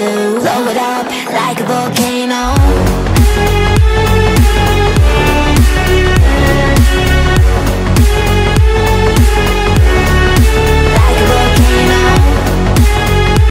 to blow it up like a volcano.